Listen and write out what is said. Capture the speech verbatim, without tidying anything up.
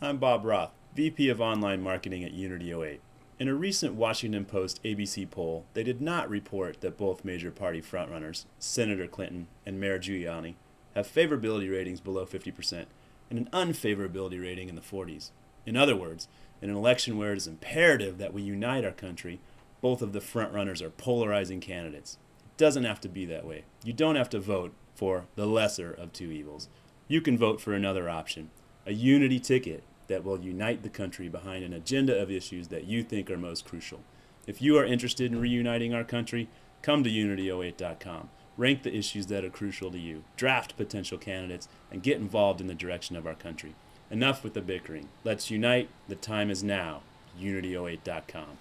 I'm Bob Roth, V P of Online Marketing at Unity oh eight. In a recent Washington Post A B C poll, they did not report that both major party frontrunners, Senator Clinton and Mayor Giuliani, have favorability ratings below fifty percent and an unfavorability rating in the forties. In other words, in an election where it is imperative that we unite our country, both of the frontrunners are polarizing candidates. It doesn't have to be that way. You don't have to vote for the lesser of two evils. You can vote for another option, a unity ticket that will unite the country behind an agenda of issues that you think are most crucial. If you are interested in reuniting our country, come to Unity oh eight dot com. Rank the issues that are crucial to you, draft potential candidates, and get involved in the direction of our country. Enough with the bickering. Let's unite. The time is now. Unity oh eight dot com.